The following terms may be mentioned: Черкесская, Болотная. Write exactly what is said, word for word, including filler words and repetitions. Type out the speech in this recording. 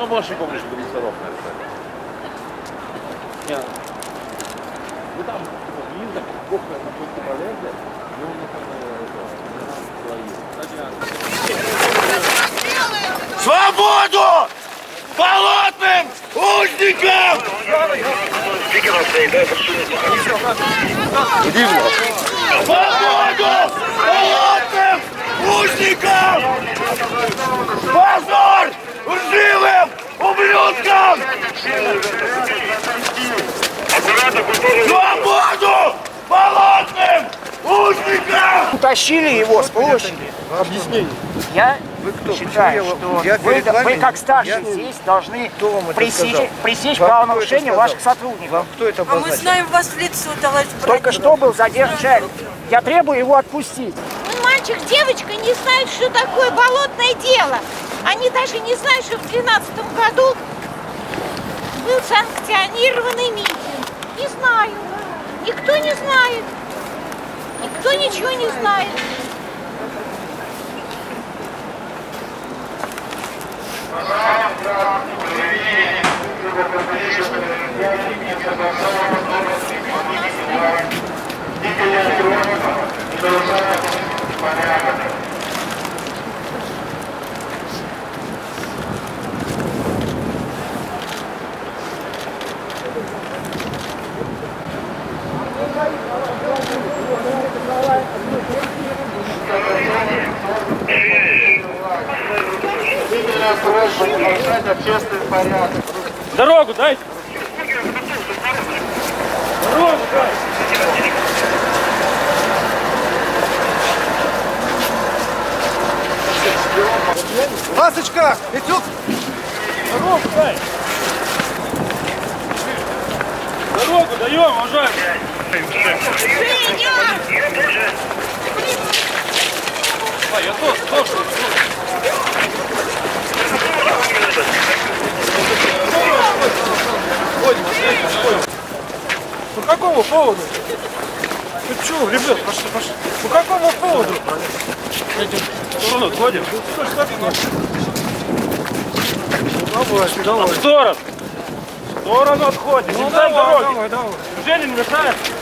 Ну, больше помнишь, будет садов, наверное. Ну, там, блин, кухня на пульте полезли, и он там свои. Свободу! Болотным узникам! Свободу! Болотным узникам! Позор! Лживым ублюдкам! Свободу! Болотным узникам! Утащили его с площади. Объяснение. Я считаю, что я вы, вами, вы как старшие здесь должны пресечь, пресечь правонарушение ваших сотрудников. Вам кто это обозначил? А мы знаем вас в лицо, товарищ братьев. Только что был задержан человек. Я требую его отпустить. Ну, мальчик, девочка не знают, что такое болотное дело. Они даже не знают, что в две тысячи двенадцатом году был санкционированный митинг. Не знаю. Никто не знает. Никто ничего не знает. Дорогу дайте! Дорогу дайте! Ласочка! Идет! Дорогу дай! Дорогу даем, уважаемый! А, я тоже, тоже, тоже. По какому поводу? Ты чего, ребят, пошли, пошли. По какому поводу? Ну, отходим. Давай, давай. В сторону. В сторону отходим. Ну, давай, давай, давай. Уже не мешает.